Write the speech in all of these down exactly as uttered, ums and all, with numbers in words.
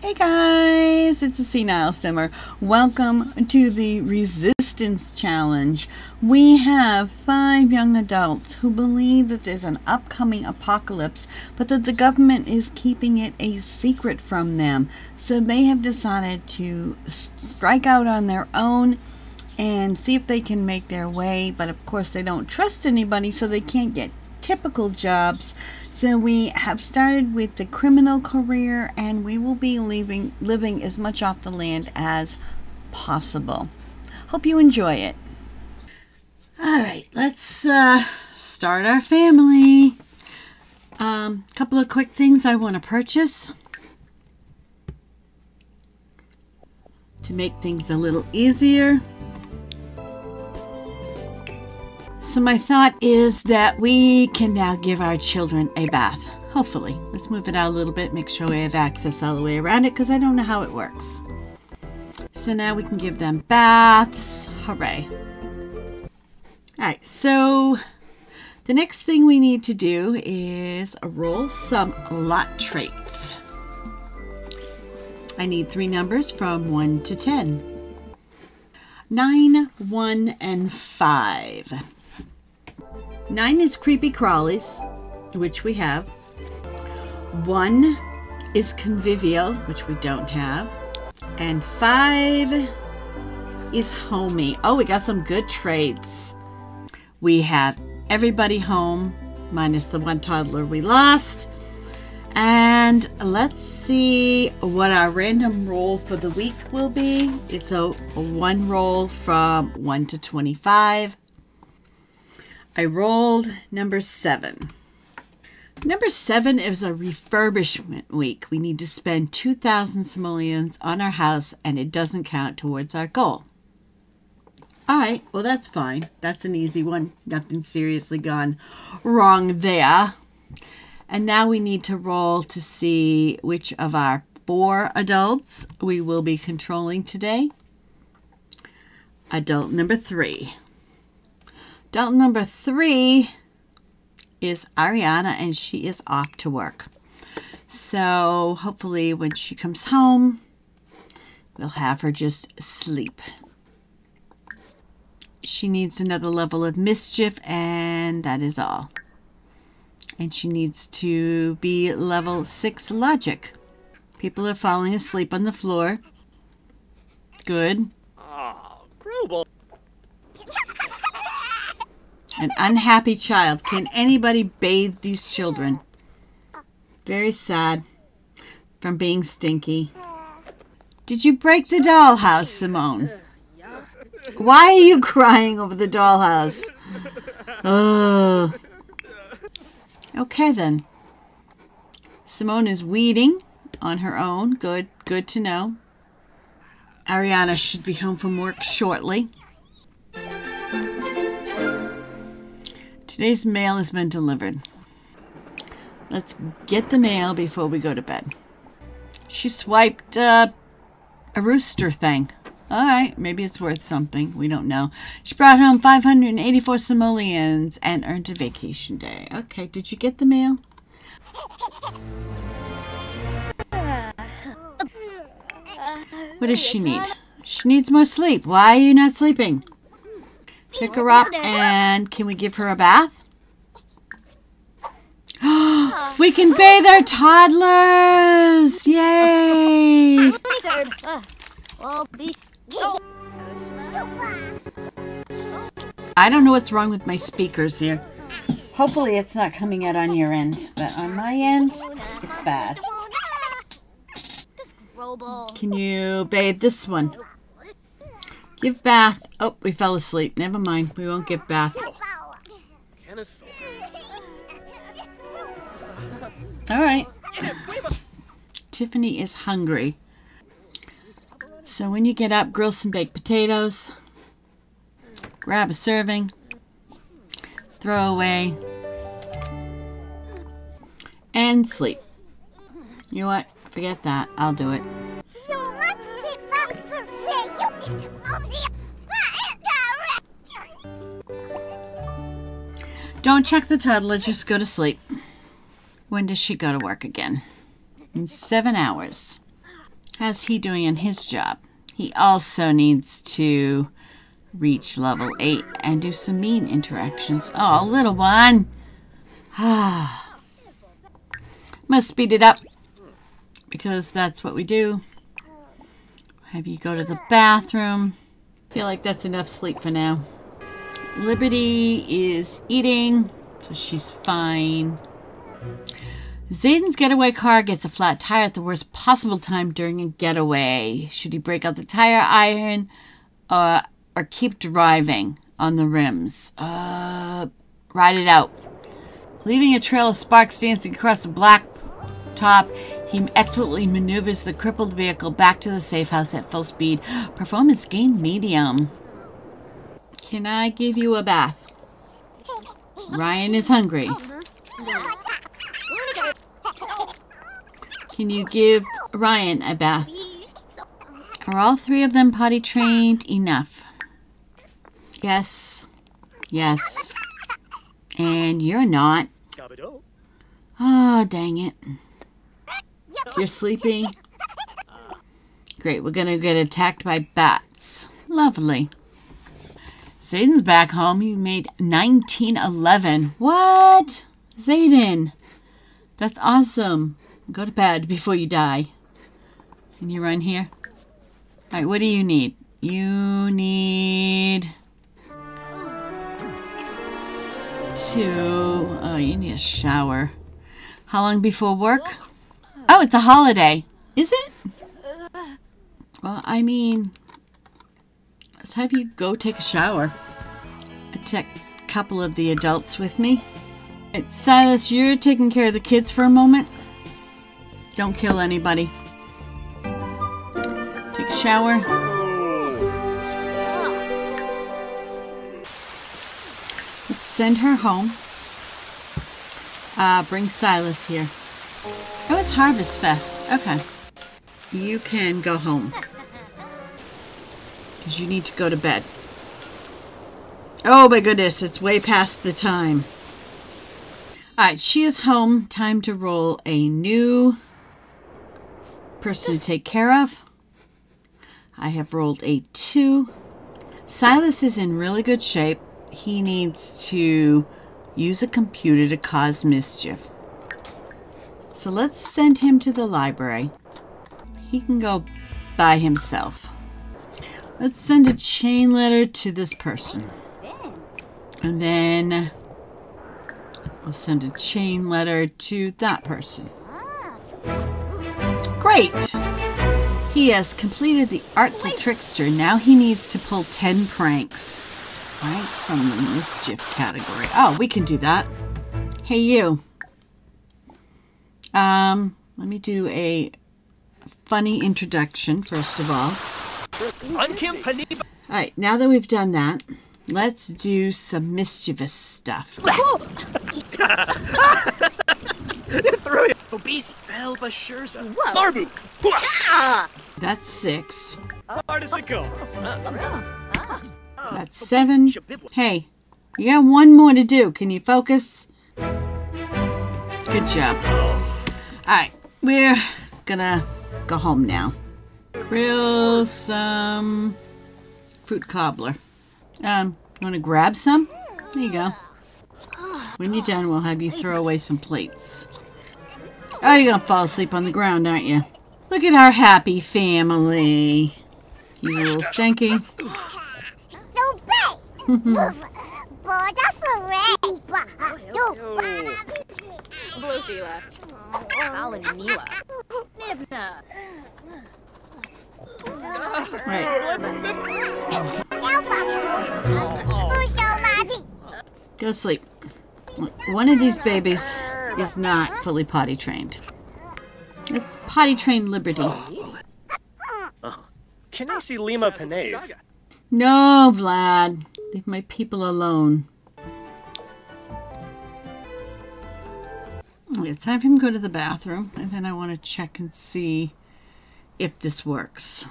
Hey guys, it's a senile simmer. Welcome to the Resistance Challenge. We have five young adults who believe that there's an upcoming apocalypse, but that the government is keeping it a secret from them. So they have decided to strike out on their own and see if they can make their way. But of course they don't trust anybody, so they can't get typical jobs. So we have started with the criminal career, and we will be leaving, living as much off the land as possible. Hope you enjoy it. All right, let's uh, start our family. A um, couple of quick things I want to purchase to make things a little easier. So my thought is that we can now give our children a bath, hopefully. Let's move it out a little bit, make sure we have access all the way around it, because I don't know how it works. So now we can give them baths. Hooray. All right, so the next thing we need to do is roll some lot traits. I need three numbers from one to ten. Nine, one, and five. Nine is Creepy Crawlies, which we have. One is Convivial, which we don't have. And five is Homey. Oh, we got some good traits. We have Everybody Home, minus the one toddler we lost. And let's see what our random roll for the week will be. It's a, a one roll from one to twenty-five. I rolled number seven. Number seven is a refurbishment week. We need to spend two thousand simoleons on our house, and it doesn't count towards our goal. All right, well, that's fine. That's an easy one. Nothing seriously gone wrong there. And now we need to roll to see which of our four adults we will be controlling today. Adult number three. Adult number three is Ariana, and she is off to work. So hopefully when she comes home, we'll have her just sleep. She needs another level of mischief, and that is all. And she needs to be level six logic. People are falling asleep on the floor. Good. Oh, Grubble. An unhappy child. Can anybody bathe these children? Very sad from being stinky. Did you break the dollhouse, Simone? Why are you crying over the dollhouse? Oh. Okay then. Simone is weeding on her own. Good, good to know. Ariana should be home from work shortly. Today's mail has been delivered. Let's get the mail before we go to bed. She swiped uh, a rooster thing. All right, maybe it's worth something. We don't know. She brought home five hundred eighty-four simoleons and earned a vacation day. Okay, did you get the mail? What does she need? She needs more sleep. Why are you not sleeping? Pick her up, and can we give her a bath? We can bathe our toddlers! Yay! I don't know what's wrong with my speakers here. Hopefully it's not coming out on your end, but on my end, it's bad. Can you bathe this one? Give bath. Oh, we fell asleep. Never mind. We won't give bath. All right. Tiffany is hungry. So when you get up, grill some baked potatoes. Grab a serving. Throw away. And sleep. You know what? Forget that. I'll do it. Don't check the toddler, just go to sleep. When does she go to work again? In seven hours. How's he doing in his job? He also needs to reach level eight and do some mean interactions. Oh, little one. Ah. Must speed it up because that's what we do. Have you go to the bathroom. Feel like that's enough sleep for now. Liberty is eating, so she's fine. Zayden's getaway car gets a flat tire at the worst possible time during a getaway. Should he break out the tire iron uh, or keep driving on the rims? Uh, ride it out. Leaving a trail of sparks dancing across the blacktop, he expertly maneuvers the crippled vehicle back to the safe house at full speed. Performance gained medium. Can I give you a bath? Ryan is hungry. Can you give Ryan a bath? Are all three of them potty trained enough? Yes. Yes. And you're not. Oh, dang it. You're sleeping. Great, we're going to get attacked by bats. Lovely. Zayden's back home. He made nineteen eleven. What? Zayden. That's awesome. Go to bed before you die. Can you run here? All right, what do you need? You need... Two... Oh, you need a shower. How long before work? Oh, it's a holiday. Is it? Well, I mean... Let's have you go take a shower. I took a couple of the adults with me. It's Silas, you're taking care of the kids for a moment. Don't kill anybody. Take a shower. Let's send her home. Uh, bring Silas here. Oh, it's Harvest Fest. Okay. You can go home. Because you need to go to bed. Oh my goodness, it's way past the time. Alright, she is home. Time to roll a new person to take care of. I have rolled a two. Silas is in really good shape. He needs to use a computer to cause mischief. So let's send him to the library. He can go by himself. Let's send a chain letter to this person. And then we'll send a chain letter to that person. Great! He has completed the artful trickster. Now he needs to pull ten pranks. Right from the mischief category. Oh, we can do that. Hey, you. Um, let me do a funny introduction, first of all. Alright, now that we've done that, let's do some mischievous stuff. That's six. That's seven. Hey, you got one more to do. Can you focus? Good job. Alright, we're gonna go home now. Grill some fruit cobbler. Um, you want to grab some? There you go. When you're done, we'll have you throw away some plates. Oh, you're going to fall asleep on the ground, aren't you? Look at our happy family. You little stinky. Right. Go to sleep. One of these babies is not fully potty trained. Let's potty train Liberty. Can I see Lima Panay? No, Vlad. Leave my people alone. Let's have him go to the bathroom, and then I want to check and see if this works.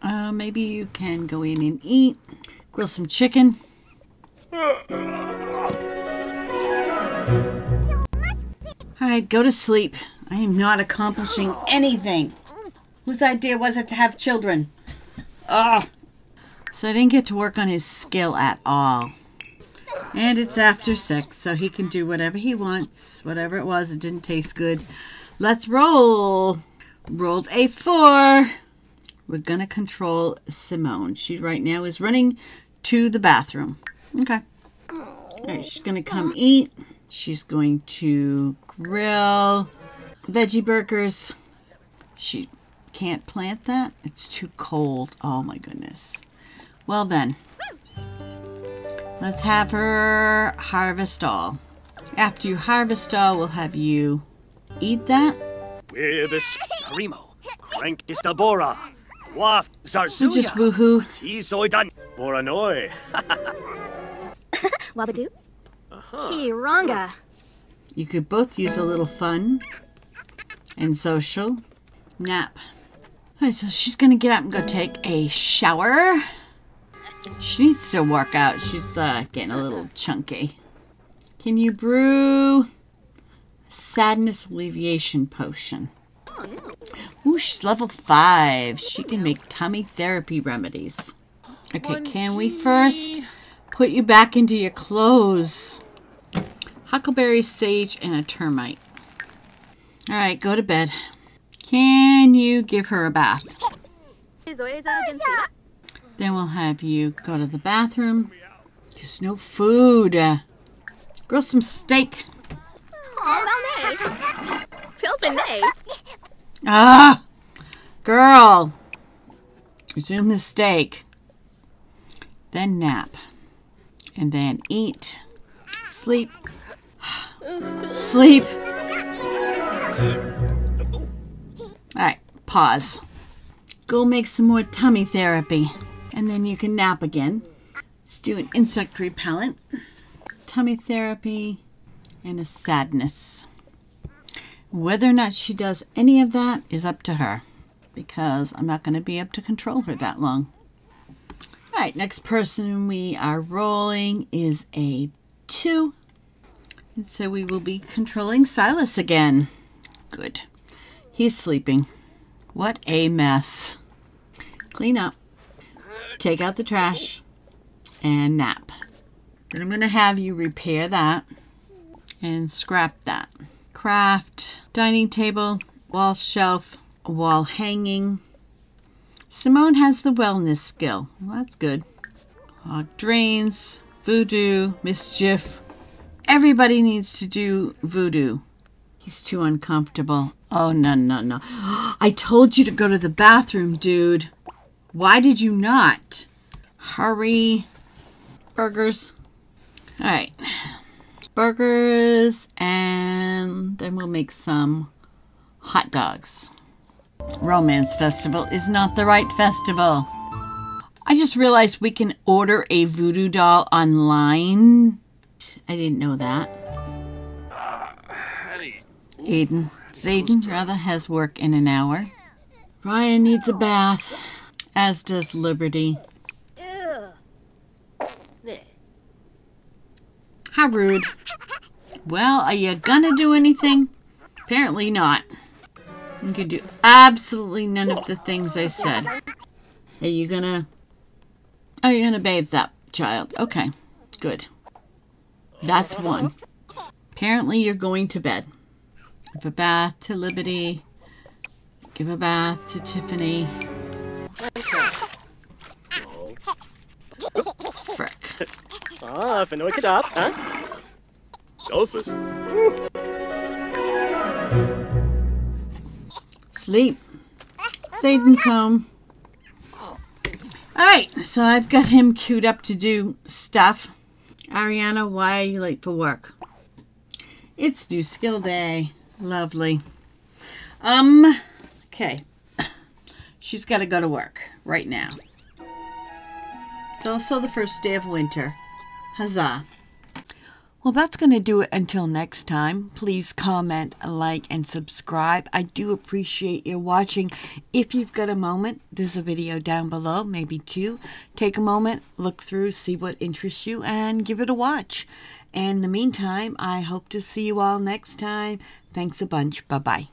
Uh, maybe you can go in and eat. Grill some chicken. Alright, go to sleep. I am not accomplishing anything. Whose idea was it to have children? Ugh. So I didn't get to work on his skill at all. And it's after six, so he can do whatever he wants. Whatever it was, it didn't taste good. Let's roll. Rolled a four. We're going to control Simone. She right now is running to the bathroom. Okay. All right, she's going to come eat. She's going to grill veggie burgers. She can't plant that. It's too cold. Oh, my goodness. Well, then. Let's have her harvest doll. After you harvest doll, we'll have you eat that. Werbis primo. Rank distabora. Waf zarzuya. Just woohoo. Tisoidan. Boranoi. Wabadoo. Kiranga. You could both use a little fun and social. Nap. Alright, so she's gonna get up and go take a shower. She needs to work out. She's uh, getting a little chunky. Can you brew sadness alleviation potion? Ooh, she's level five. She can make tummy therapy remedies. Okay, can we first put you back into your clothes? Huckleberry, sage, and a termite. All right, go to bed. Can you give her a bath? Then we'll have you go to the bathroom. There's no food. Uh, grill some steak. Ah, girl. Resume the steak. Then nap. And then eat. Sleep. Sleep. All right, pause. Go make some more tummy therapy. And then you can nap again. Let's do an insect repellent, tummy therapy, and a sadness. Whether or not she does any of that is up to her, because I'm not going to be able to control her that long. All right, next person we are rolling is a two. And so we will be controlling Silas again. Good. He's sleeping. What a mess. Clean up. Take out the trash and nap. But I'm going to have you repair that and scrap that. Craft, dining table, wall shelf, wall hanging. Simone has the wellness skill. Well, that's good. Log drains, voodoo, mischief. Everybody needs to do voodoo. He's too uncomfortable. Oh, no, no, no. I told you to go to the bathroom, dude. Why did you not? Hurry. Burgers. All right. Burgers, and then we'll make some hot dogs. Romance Festival is not the right festival. I just realized we can order a voodoo doll online. I didn't know that. Aiden. Zayden rather has work in an hour. Ryan needs a bath, as does Liberty. How rude. Well, are you gonna do anything? Apparently not. You can do absolutely none of the things I said. Are you gonna... Are you gonna bathe that child? Okay, good. That's one. Apparently you're going to bed. Give a bath to Liberty. Give a bath to Tiffany. Frick. Ah, if I know I could up, huh? Dolphus. Sleep. Zayden's home. Alright, so I've got him queued up to do stuff. Ariana, why are you late for work? It's new skill day. Lovely. Um, okay. She's got to go to work right now. It's also the first day of winter. Huzzah. Well, that's going to do it until next time. Please comment, like, and subscribe. I do appreciate your watching. If you've got a moment, there's a video down below, maybe two. Take a moment, look through, see what interests you, and give it a watch. In the meantime, I hope to see you all next time. Thanks a bunch. Bye-bye.